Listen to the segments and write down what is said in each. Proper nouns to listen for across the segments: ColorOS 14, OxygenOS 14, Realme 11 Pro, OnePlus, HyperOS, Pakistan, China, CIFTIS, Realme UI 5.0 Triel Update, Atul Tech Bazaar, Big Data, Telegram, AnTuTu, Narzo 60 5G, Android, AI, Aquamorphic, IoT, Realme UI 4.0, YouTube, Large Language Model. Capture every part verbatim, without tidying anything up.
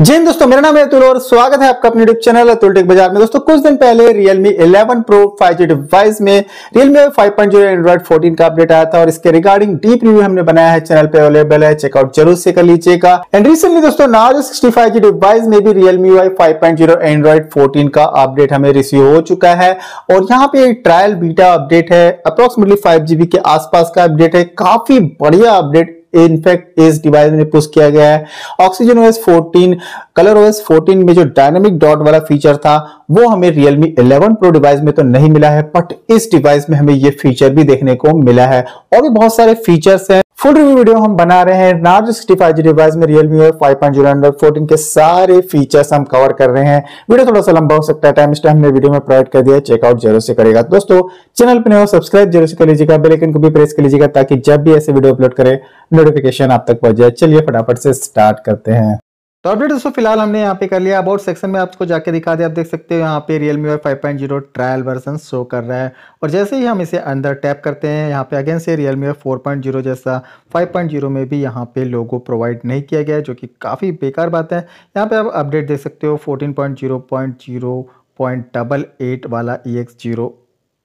जी दोस्तों, मेरा नाम है अतुल और स्वागत है आपका अपने यूट्यूब चैनल अतुल टेक बाजार में। दोस्तों, कुछ दिन पहले Realme eleven Pro five G device में Realme five point zero Android fourteen का अपडेट आया था और इसके रिगार्डिंग डीप रिव्यू हमने बनाया है, चैनल पे अवेलेबल है, चेकआउट जरूर से कर लीजिएगा। एंड रिसेंटली दोस्तों Narzo sixty five G device में भी Realme U I five point zero Android fourteen का अपडेट हमें रिसीव हो चुका है और यहाँ पे ट्रायल बीटा अपडेट है, अप्रोक्सीमेटली फाइव जीबी के आसपास का अपडेट है। काफी बढ़िया अपडेट इनफैक्ट इस डिवाइस में पुश किया गया है। OxygenOS फोर्टीन, ColorOS फोर्टीन में जो डायनेमिक डॉट वाला फीचर था वो हमें Realme इलेवन Pro डिवाइस में तो नहीं मिला है, बट इस डिवाइस में हमें ये फीचर भी देखने को मिला है और भी बहुत सारे फीचर्स हैं। फुल रिव्यू वीडियो हम बना रहे हैं Narzo sixty five G device में Realme U I five point zero Android fourteen के सारे फीचर्स हम कवर कर रहे हैं। वीडियो थोड़ा सा लंबा हो सकता है, टाइम स्टैम्प हमने वीडियो में प्रोवाइड कर दिया है, चेकआउट जरूर से करेगा। दोस्तों, चैनल पर नए हो सब्सक्राइब जरूर से कर लीजिएगा, बेल आइकन को भी प्रेस कर लीजिएगा ताकि जब भी ऐसे वीडियो अपलोड करें नोटिफिकेशन आप तक पहुंच जाए। चलिए फटाफट से स्टार्ट करते हैं। तो अपडेट दोस्तों फिलहाल हमने यहाँ पे कर लिया। अबाउट सेक्शन में आपको जाके दिखा दिया, आप देख सकते हो यहाँ पे Realme U I five point zero trial version show कर रहा है और जैसे ही हम इसे अंदर टैप करते हैं यहाँ पे अगेन से Realme U I four point zero जैसा फाइव पॉइंट ज़ीरो में भी यहाँ पे लोगो प्रोवाइड नहीं किया गया है, जो कि काफ़ी बेकार बात है। यहाँ पे आप अपडेट देख सकते हो fourteen point zero point zero point eight eight वाला ई एक्स जीरो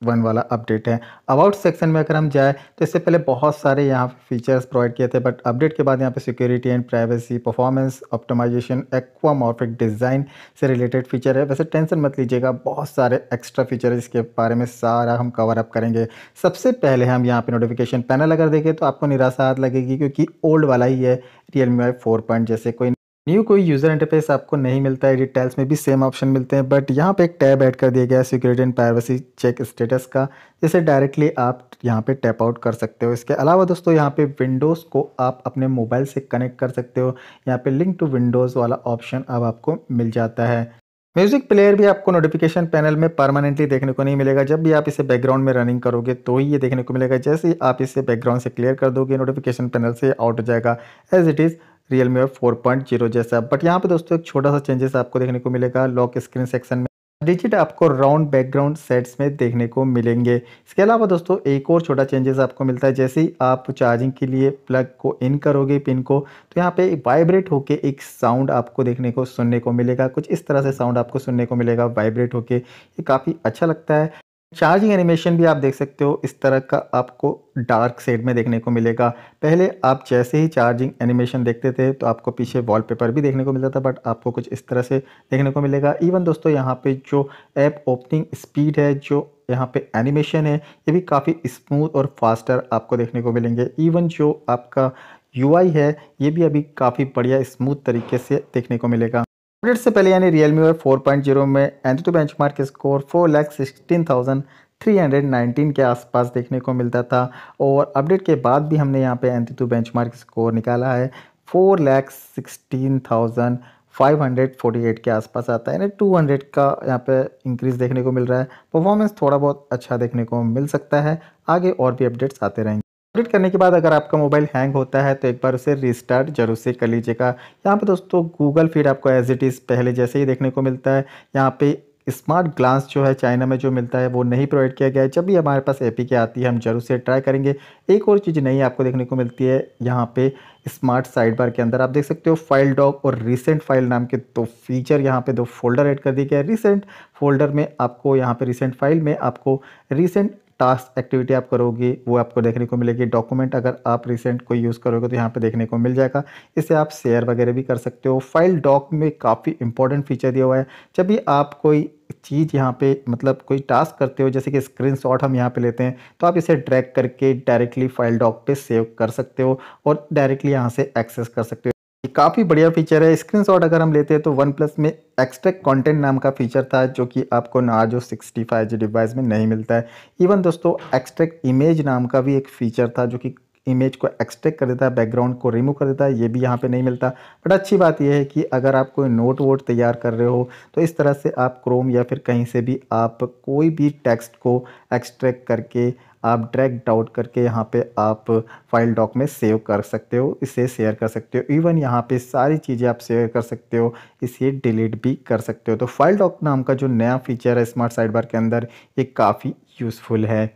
वन वाला अपडेट है। अबाउट सेक्शन में अगर हम जाए तो इससे पहले बहुत सारे यहाँ फीचर्स प्रोवाइड किए थे, बट अपडेट के बाद यहाँ पे security and privacy, performance optimisation, aquamorphic design से रिलेटेड फीचर है। वैसे टेंशन मत लीजिएगा, बहुत सारे एक्स्ट्रा फीचर है जिसके बारे में सारा हम कवर अप करेंगे। सबसे पहले हम यहाँ पे नोटिफिकेशन पैनल अगर देखें तो आपको निराशा हाथ लगेगी क्योंकि ओल्ड वाला ही है Realme U I four point जैसे कोई न्यू कोई यूज़र इंटरफेस आपको नहीं मिलता है। डिटेल्स में भी सेम ऑप्शन मिलते हैं, बट यहाँ पे एक टैब ऐड कर दिया गया है security and privacy check status का, जिसे डायरेक्टली आप यहाँ पे टैप आउट कर सकते हो। इसके अलावा दोस्तों यहाँ पे विंडोज़ को आप अपने मोबाइल से कनेक्ट कर सकते हो, यहाँ पे लिंक टू विंडोज़ वाला ऑप्शन अब आपको मिल जाता है। म्यूज़िक प्लेयर भी आपको नोटिफिकेशन पैनल में परमानेंटली देखने को नहीं मिलेगा, जब भी आप इसे बैकग्राउंड में रनिंग करोगे तो ही ये देखने को मिलेगा। जैसे ही आप इसे बैकग्राउंड से क्लियर कर दोगे नोटिफिकेशन पैनल से आउट हो जाएगा, as it is Realme U I four point zero जैसा। बट यहाँ पे दोस्तों एक छोटा सा चेंजेस आपको देखने को मिलेगा। लॉक स्क्रीन सेक्शन में डिजिट आपको राउंड बैकग्राउंड सेट्स में देखने को मिलेंगे। इसके अलावा दोस्तों एक और छोटा चेंजेस आपको मिलता है, जैसे ही आप चार्जिंग के लिए प्लग को इन करोगे पिन को, तो यहाँ पे वाइब्रेट होके एक साउंड आपको देखने को सुनने को मिलेगा। कुछ इस तरह से साउंड आपको सुनने को मिलेगा वाइब्रेट होके, ये काफ़ी अच्छा लगता है। चार्जिंग एनिमेशन भी आप देख सकते हो, इस तरह का आपको डार्क शेड में देखने को मिलेगा। पहले आप जैसे ही चार्जिंग एनिमेशन देखते थे तो आपको पीछे वॉलपेपर भी देखने को मिलता था, बट आपको कुछ इस तरह से देखने को मिलेगा। इवन दोस्तों यहाँ पे जो ऐप ओपनिंग स्पीड है, जो यहाँ पे एनिमेशन है, ये भी काफ़ी स्मूथ और फास्टर आपको देखने को मिलेंगे। इवन जो आपका यू आई है ये भी अभी काफ़ी बढ़िया स्मूथ तरीके से देखने को मिलेगा। अपडेट से पहले यानी Realme U I four point zero में AnTuTu benchmark score four lakh sixteen thousand three hundred nineteen के आसपास देखने को मिलता था और अपडेट के बाद भी हमने यहाँ पे एंटूटू बेंचमार्क स्कोर निकाला है four lakh sixteen thousand five hundred forty eight के आसपास आता है, यानी टू हंड्रेड का यहाँ पे इंक्रीज़ देखने को मिल रहा है। परफॉर्मेंस थोड़ा बहुत अच्छा देखने को मिल सकता है, आगे और भी अपडेट्स आते रहेंगे। अपडेट करने के बाद अगर आपका मोबाइल हैंग होता है तो एक बार उसे रीस्टार्ट जरूर से कर लीजिएगा। यहाँ पे दोस्तों गूगल फीड आपको एज इट इज़ पहले जैसे ही देखने को मिलता है। यहाँ पे स्मार्ट ग्लांस जो है चाइना में जो मिलता है वो नहीं प्रोवाइड किया गया है। जब भी हमारे पास एपीके आती है हम जरूर से ट्राई करेंगे। एक और चीज़ नई आपको देखने को मिलती है यहाँ पे स्मार्ट साइड बार के अंदर, आप देख सकते हो फाइल डॉक और रिसेंट फाइल नाम के दो फीचर, यहाँ पे दो फोल्डर ऐड कर दिए गए। रिसेंट फोल्डर में आपको यहाँ पे रिसेंट फाइल में आपको रिसेंट टास्क एक्टिविटी आप करोगे वो आपको देखने को मिलेगी। डॉक्यूमेंट अगर आप रिसेंट कोई यूज़ करोगे तो यहाँ पे देखने को मिल जाएगा, इससे आप शेयर वगैरह भी कर सकते हो। फाइल डॉक में काफ़ी इंपॉर्टेंट फीचर दिया हुआ है, जब भी आप कोई चीज़ यहाँ पे मतलब कोई टास्क करते हो, जैसे कि स्क्रीनशॉट हम यहाँ पे लेते हैं, तो आप इसे ड्रैग करके डायरेक्टली फाइल डॉक पे सेव कर सकते हो और डायरेक्टली यहाँ से एक्सेस कर सकते हो। काफ़ी बढ़िया फीचर है। स्क्रीनशॉट अगर हम लेते हैं तो वन प्लस में एक्सट्रैक्ट कंटेंट नाम का फीचर था, जो कि आपको Narzo sixty five G device में नहीं मिलता है। इवन दोस्तों एक्सट्रैक्ट इमेज नाम का भी एक फीचर था, जो कि इमेज को एक्सट्रैक्ट कर देता है, बैकग्राउंड को रिमूव कर देता है, ये भी यहाँ पे नहीं मिलता। बट अच्छी बात यह है कि अगर आप कोई नोट वोट तैयार कर रहे हो तो इस तरह से आप क्रोम या फिर कहीं से भी आप कोई भी टेक्स्ट को एक्सट्रैक्ट करके आप ड्रैग आउट करके यहाँ पे आप फाइल डॉक में सेव कर सकते हो, इसे शेयर कर सकते हो। इवन यहाँ पे सारी चीज़ें आप शेयर कर सकते हो, इसे डिलीट भी कर सकते हो। तो फाइल डॉक नाम का जो नया फीचर है स्मार्ट साइडबार के अंदर, ये काफ़ी यूज़फुल है।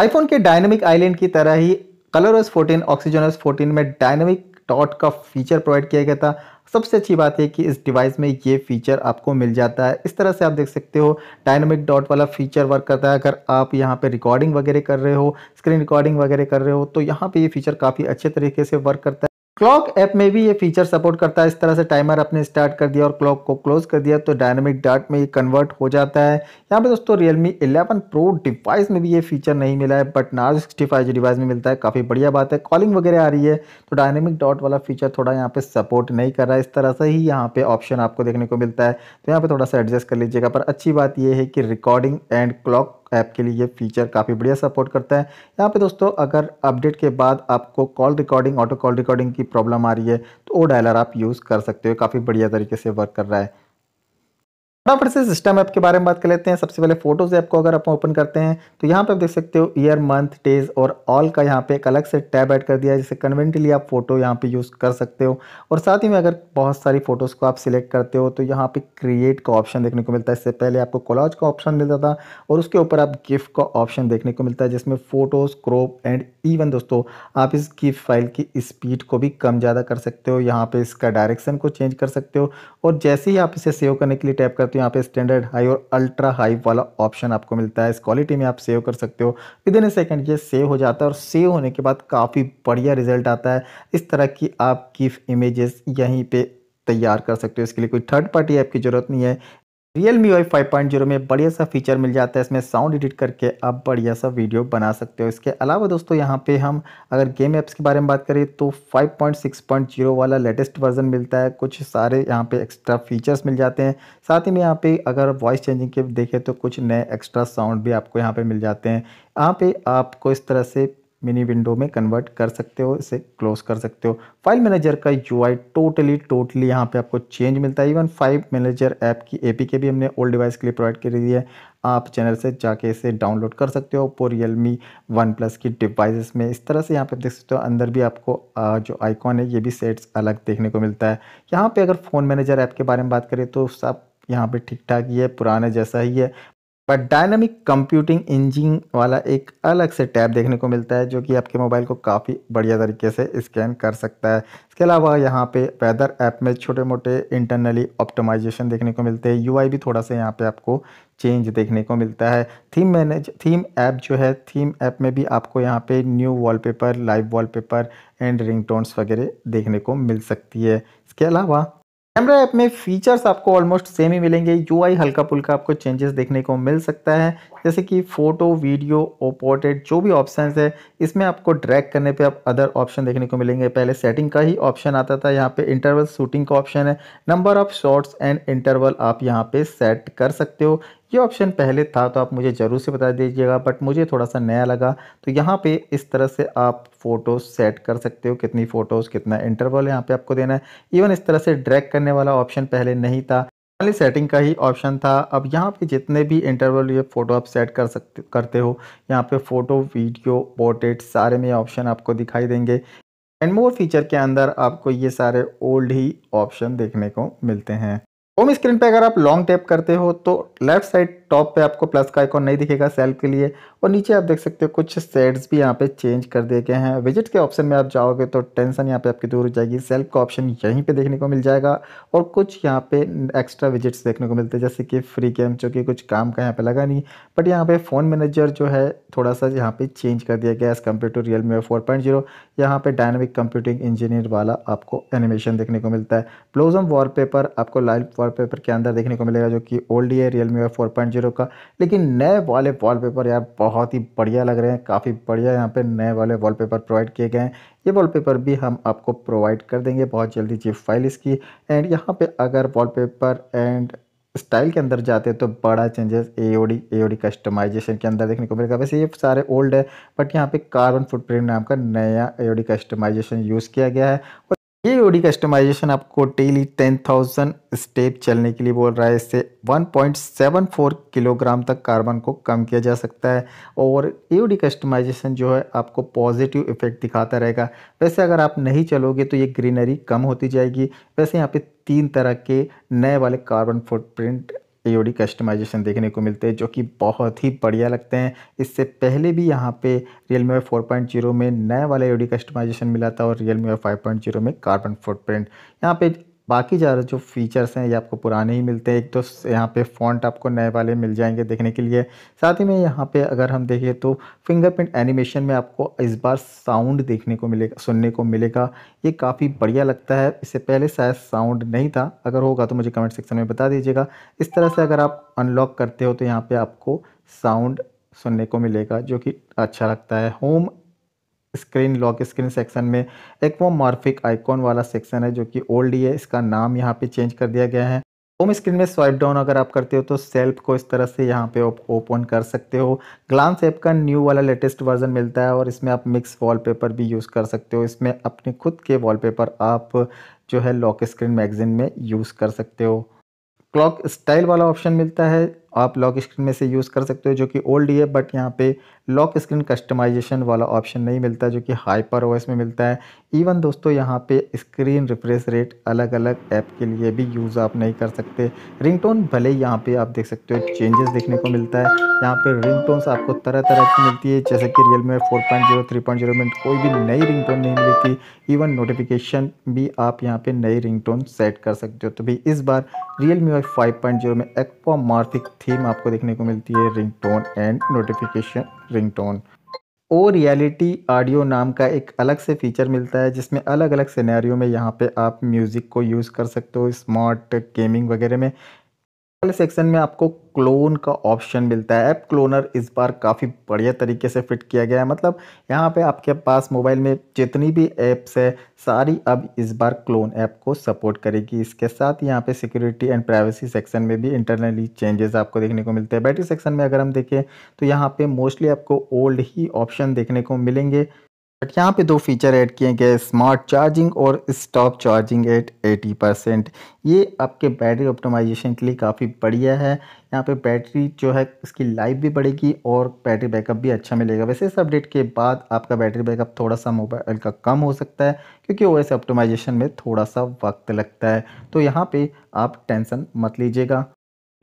आईफोन के डायनेमिक आइलैंड की तरह ही ColorOS फोर्टीन, OxygenOS फोर्टीन में डायनेमिक डॉट का फीचर प्रोवाइड किया गया था। सबसे अच्छी बात है कि इस डिवाइस में ये फीचर आपको मिल जाता है। इस तरह से आप देख सकते हो डायनामिक डॉट वाला फीचर वर्क करता है। अगर आप यहाँ पे रिकॉर्डिंग वगैरह कर रहे हो, स्क्रीन रिकॉर्डिंग वगैरह कर रहे हो, तो यहाँ पे ये फीचर काफ़ी अच्छे तरीके से वर्क करता है। क्लॉक ऐप में भी ये फीचर सपोर्ट करता है। इस तरह से टाइमर आपने स्टार्ट कर दिया और क्लॉक को क्लोज कर दिया तो डायनामिक डाट में ये कन्वर्ट हो जाता है। यहाँ पे दोस्तों Realme इलेवन Pro डिवाइस में भी ये फीचर नहीं मिला है, बट Narzo सिक्सटी फाइव जो डिवाइस में मिलता है, काफ़ी बढ़िया बात है। कॉलिंग वगैरह आ रही है तो डायनामिक डॉट वाला फीचर थोड़ा यहाँ पे सपोर्ट नहीं कर रहा है। इस तरह से ही यहाँ पे ऑप्शन आपको देखने को मिलता है, तो यहाँ पर थोड़ा सा एडजस्ट कर लीजिएगा। पर अच्छी बात यह है कि रिकॉर्डिंग एंड क्लॉक ऐप के लिए ये फीचर काफ़ी बढ़िया सपोर्ट करता है। यहाँ पे दोस्तों अगर अपडेट के बाद आपको call recording, auto call recording की प्रॉब्लम आ रही है तो वो डायलर आप यूज़ कर सकते हो। काफ़ी बढ़िया तरीके से वर्क कर रहा है। फटाफट से सिस्टम ऐप के बारे में बात कर लेते हैं। सबसे पहले फोटोज ऐप को अगर आप ओपन करते हैं तो यहाँ पे आप देख सकते हो ईयर, मंथ, डेज और ऑल का यहाँ पे एक अलग से टैब ऐड कर दिया है, जिससे कन्वीनियंटली आप फोटो यहाँ पे यूज़ कर सकते हो। और साथ ही में अगर बहुत सारी फोटोज़ को आप सिलेक्ट करते हो तो यहाँ पे क्रिएट का ऑप्शन देखने को मिलता है। इससे पहले आपको कोलाज का ऑप्शन मिलता था और उसके ऊपर आप गिफ का ऑप्शन देखने को मिलता है, जिसमें फोटोज़, क्रॉप एंड इवन दोस्तों आप इस गिफ फाइल की स्पीड को भी कम ज़्यादा कर सकते हो। यहाँ पर इसका डायरेक्शन को चेंज कर सकते हो और जैसे ही आप इसे सेव करने के लिए टैप करते हो, यहाँ पे स्टैंडर्ड हाई और अल्ट्रा हाई वाला ऑप्शन आपको मिलता है। इस क्वालिटी में आप सेव कर सकते हो। विद इन ए सेकंड ये सेव हो जाता है और सेव होने के बाद काफ़ी बढ़िया रिजल्ट आता है। इस तरह की आप गिफ इमेजेस यहीं पे तैयार कर सकते हो। इसके लिए कोई थर्ड पार्टी ऐप की जरूरत नहीं है। Realme U I five point zero में बढ़िया सा फीचर मिल जाता है। इसमें साउंड एडिट करके आप बढ़िया सा वीडियो बना सकते हो। इसके अलावा दोस्तों यहाँ पे हम अगर गेम ऐप्स के बारे में बात करें तो five point six point zero वाला लेटेस्ट वर्जन मिलता है। कुछ सारे यहाँ पे एक्स्ट्रा फीचर्स मिल जाते हैं। साथ ही में यहाँ पे अगर वॉइस चेंजिंग के देखें तो कुछ नए एक्स्ट्रा साउंड भी आपको यहाँ पर मिल जाते हैं। यहाँ पर आपको इस तरह से मिनी विंडो में कन्वर्ट कर सकते हो, इसे क्लोज कर सकते हो। फाइल मैनेजर का यूआई टोटली टोटली यहाँ पे आपको चेंज मिलता है। इवन फाइल मैनेजर ऐप की एपीके भी हमने ओल्ड डिवाइस के लिए प्रोवाइड करी है। आप चैनल से जाके इसे डाउनलोड कर सकते हो फॉर Realme OnePlus की डिवाइसेस में। इस तरह से यहाँ पे देख सकते हो अंदर भी आपको जो आइकॉन है ये भी सेट्स अलग देखने को मिलता है। यहाँ पर अगर फ़ोन मैनेजर ऐप के बारे में बात करें तो सब यहाँ पर ठीक ठाक ही है, पुराने जैसा ही है। बट डायनामिक कंप्यूटिंग इंजन वाला एक अलग से टैब देखने को मिलता है, जो कि आपके मोबाइल को काफ़ी बढ़िया तरीके से स्कैन कर सकता है। इसके अलावा यहाँ पे वेदर ऐप में छोटे मोटे इंटरनली ऑप्टिमाइजेशन देखने को मिलते हैं। यूआई भी थोड़ा सा यहाँ पे आपको चेंज देखने को मिलता है। थीम मैनेज थीम ऐप जो है, थीम ऐप में भी आपको यहाँ पे new wallpaper, live wallpaper and ringtones वगैरह देखने को मिल सकती है। इसके अलावा कैमरा ऐप में फीचर्स आपको ऑलमोस्ट सेम ही मिलेंगे। यूआई हल्का पुल्का आपको चेंजेस देखने को मिल सकता है, जैसे कि फ़ोटो, वीडियो और पोर्ट्रेट जो भी ऑप्शंस है इसमें आपको ड्रैग करने पे आप अदर ऑप्शन देखने को मिलेंगे। पहले सेटिंग का ही ऑप्शन आता था, यहाँ पे इंटरवल शूटिंग का ऑप्शन है। Number of shots and interval आप यहाँ पर सेट कर सकते हो। ये ऑप्शन पहले था तो आप मुझे ज़रूर से बता दीजिएगा, बट मुझे थोड़ा सा नया लगा। तो यहाँ पे इस तरह से आप फ़ोटोज़ सेट कर सकते हो, कितनी फ़ोटोज़, कितना इंटरवल यहाँ पे आपको देना है। इवन इस तरह से ड्रैग करने वाला ऑप्शन पहले नहीं था, खाली सेटिंग का ही ऑप्शन था। अब यहाँ पे जितने भी इंटरवल ये फ़ोटो आप सेट कर सकते करते हो, यहाँ पे फ़ोटो, वीडियो, पोर्ट्रेट सारे में ऑप्शन आपको दिखाई देंगे। एंड मोर फीचर के अंदर आपको ये सारे ओल्ड ही ऑप्शन देखने को मिलते हैं। होम स्क्रीन पे अगर आप लॉन्ग टैप करते हो तो लेफ्ट साइड टॉप पे आपको प्लस का आइकॉन नहीं दिखेगा सेल्फ के लिए, और नीचे आप देख सकते हो कुछ शेड्स भी यहाँ पे चेंज कर दिए गए हैं। विजिट के ऑप्शन में आप जाओगे तो टेंशन यहाँ पे आपकी दूर हो जाएगी। सेल्फ का ऑप्शन यहीं पे देखने को मिल जाएगा और कुछ यहाँ पे एक्स्ट्रा विजिट्स देखने को मिलते हैं, जैसे कि फ्री गेम, जो कि कुछ काम का यहाँ पे लगा नहीं। बट यहाँ पे फ़ोन मैनेजर जो है थोड़ा सा यहाँ पे चेंज कर दिया गया as compare to Realme four point zero. यहाँ पे डायनामिक कंप्यूटिंग इंजीनियर वाला आपको एनिमेशन देखने को मिलता है। ब्लॉसम वॉलपेपर आपको लाइव वॉलपेपर के अंदर देखने को मिलेगा, जो कि ओल्ड ही है Realme फोर पॉइंट ज़ीरो का। लेकिन नए वाले वॉलपेपर यार बहुत ही बढ़िया लग रहे हैं। काफ़ी बढ़िया यहाँ पे नए वाले वॉलपेपर प्रोवाइड किए गए हैं। ये वॉलपेपर भी हम आपको प्रोवाइड कर देंगे बहुत जल्दी, जिप फाइल इसकी। एंड यहाँ पे अगर वॉलपेपर एंड स्टाइल के अंदर जाते हैं तो बड़ा चेंजेस एओडी एओडी कस्टमाइजेशन के अंदर देखने को मिलेगा। वैसे ये सारे ओल्ड है, बट यहाँ पे कार्बन फुटप्रिंट नाम का नया एओडी कस्टमाइजेशन यूज़ किया गया है। ये एओडी कस्टमाइजेशन आपको डेली टेन थाउज़ेंड स्टेप चलने के लिए बोल रहा है। इससे one point seven four kilogram तक कार्बन को कम किया जा सकता है। और एओडी कस्टमाइजेशन जो है आपको पॉजिटिव इफेक्ट दिखाता रहेगा। वैसे अगर आप नहीं चलोगे तो ये ग्रीनरी कम होती जाएगी। वैसे यहाँ पे तीन तरह के नए वाले कार्बन फुटप्रिंट एओडी कस्टमाइजेशन देखने को मिलते हैं, जो कि बहुत ही बढ़िया लगते हैं। इससे पहले भी यहाँ पे Realme फोर पॉइंट ज़ीरो में नए वाला एओडी कस्टमाइजेशन मिला था और Realme फाइव पॉइंट ज़ीरो में कार्बन फुटप्रिंट। यहाँ पे बाकी ज़्यादा जो फीचर्स हैं ये आपको पुराने ही मिलते हैं। एक तो यहाँ पे फ़ॉन्ट आपको नए वाले मिल जाएंगे देखने के लिए। साथ ही में यहाँ पे अगर हम देखें तो फिंगरप्रिंट एनिमेशन में आपको इस बार साउंड देखने को मिलेगा, सुनने को मिलेगा। ये काफ़ी बढ़िया लगता है, इससे पहले शायद साउंड नहीं था, अगर होगा तो मुझे कमेंट सेक्शन में बता दीजिएगा। इस तरह से अगर आप अनलॉक करते हो तो यहाँ पर आपको साउंड सुनने को मिलेगा, जो कि अच्छा लगता है। Home screen lock screen section में एक्वामॉर्फिक आइकॉन वाला सेक्शन है जो कि ओल्ड ही है, इसका नाम यहाँ पे चेंज कर दिया गया है। होम स्क्रीन में स्वाइप डाउन अगर आप करते हो तो सेल्फ को इस तरह से यहाँ पे ओपन कर सकते हो। ग्लांस ऐप का न्यू वाला लेटेस्ट वर्जन मिलता है और इसमें आप मिक्स वॉलपेपर भी यूज़ कर सकते हो। इसमें अपने खुद के वॉलपेपर आप जो है लॉक स्क्रीन मैगजीन में यूज़ कर सकते हो। क्लॉक स्टाइल वाला ऑप्शन मिलता है, आप लॉक स्क्रीन में से यूज़ कर सकते हो, जो कि ओल्ड ही है। बट यहाँ पे लॉक स्क्रीन कस्टमाइजेशन वाला ऑप्शन नहीं मिलता, जो कि हाइपर ओएस में मिलता है। इवन दोस्तों यहाँ पे स्क्रीन रिफ्रेश रेट अलग अलग ऐप के लिए भी यूज़ आप नहीं कर सकते। रिंगटोन भले ही यहाँ पे आप देख सकते हो चेंजेस देखने को मिलता है। यहाँ पे रिंगटोन्स आपको तरह तरह की मिलती है, जैसे कि Realme four point zero three point zero में कोई भी नई रिंगटोन नहीं मिलती। इवन नोटिफिकेशन भी आप यहाँ पे नई रिंगटोन सेट कर सकते हो। तो भी इस बार Realme U I five point zero में एक्वामॉर्फिक थीम आपको देखने को मिलती है, रिंगटोन एंड नोटिफिकेशन रिंगटोन। और रियलिटी ऑडियो नाम का एक अलग से फीचर मिलता है, जिसमें अलग अलग सिनेरियो में यहाँ पे आप म्यूज़िक को यूज़ कर सकते हो। स्मार्ट गेमिंग वगैरह में वाले सेक्शन में आपको क्लोन का ऑप्शन मिलता है। ऐप क्लोनर इस बार काफ़ी बढ़िया तरीके से फिट किया गया है। मतलब यहाँ पे आपके पास मोबाइल में जितनी भी ऐप्स है सारी अब इस बार क्लोन ऐप को सपोर्ट करेगी। इसके साथ यहाँ पे सिक्योरिटी एंड प्राइवेसी सेक्शन में भी इंटरनली चेंजेस आपको देखने को मिलते हैं। बैटरी सेक्शन में अगर हम देखें तो यहाँ पर मोस्टली आपको ओल्ड ही ऑप्शन देखने को मिलेंगे, बट यहाँ पे दो फीचर ऐड किए गए, स्मार्ट चार्जिंग और स्टॉप चार्जिंग एट अस्सी परसेंट। ये आपके बैटरी ऑप्टिमाइजेशन के लिए काफ़ी बढ़िया है। यहाँ पे बैटरी जो है इसकी लाइफ भी बढ़ेगी और बैटरी बैकअप भी अच्छा मिलेगा। वैसे इस अपडेट के बाद आपका बैटरी बैकअप थोड़ा सा मोबाइल का कम हो सकता है, क्योंकि ओएस ऑप्टिमाइजेशन में थोड़ा सा वक्त लगता है, तो यहाँ पर आप टेंशन मत लीजिएगा।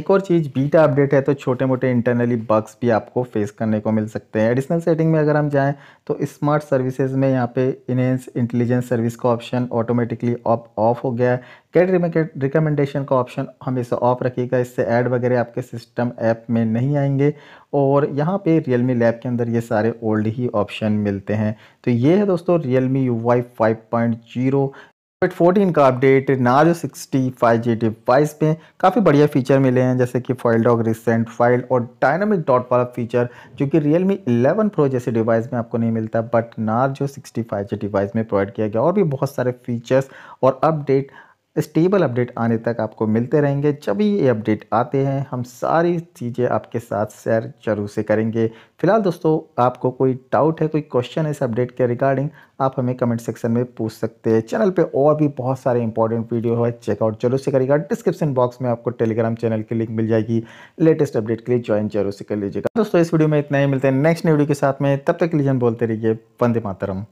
एक और चीज़, बीटा अपडेट है तो छोटे मोटे इंटरनली बग्स भी आपको फेस करने को मिल सकते हैं। एडिशनल सेटिंग में अगर हम जाएं तो स्मार्ट सर्विसेज में यहाँ पे इनहेंस इंटेलिजेंस सर्विस का ऑप्शन ऑटोमेटिकली ऑफ हो गया है। गेट रिकमेंडेशन का ऑप्शन हमेशा ऑफ रखिएगा, इससे ऐड वगैरह आपके सिस्टम ऐप में नहीं आएंगे। और यहाँ पे रियलमी लैब के अंदर ये सारे ओल्ड ही ऑप्शन मिलते हैं। तो ये है दोस्तों Realme U Y five point zero. Fourteen का update Narzo sixty five G device में काफ़ी बढ़िया फीचर मिले हैं, जैसे कि फाइल डॉग रिसेंट फाइल और डायनामिक डॉट वाला फीचर, जो कि रियलमी इलेवन प्रो जैसे डिवाइस में आपको नहीं मिलता, but Narzo sixty five G device में प्रोवाइड किया गया। और भी बहुत सारे फीचर्स और अपडेट, स्टेबल अपडेट आने तक आपको मिलते रहेंगे। जब भी ये अपडेट आते हैं हम सारी चीज़ें आपके साथ शेयर जरूर से करेंगे। फिलहाल दोस्तों, आपको कोई डाउट है, कोई क्वेश्चन है इस अपडेट के रिगार्डिंग, आप हमें कमेंट सेक्शन में पूछ सकते हैं। चैनल पे और भी बहुत सारे इंपॉर्टेंट वीडियो है, चेकआउट जरूर से करिएगा। डिस्क्रिप्शन बॉक्स में आपको टेलीग्राम चैनल की लिंक मिल जाएगी। लेटेस्ट अपडेट के लिए ज्वाइन जरूर से कर लीजिएगा। दोस्तों, इस वीडियो में इतना ही, मिलते हैं नेक्स्ट वीडियो के साथ में। तब तक लीजिए बोलते रहिए वंदे मातरम।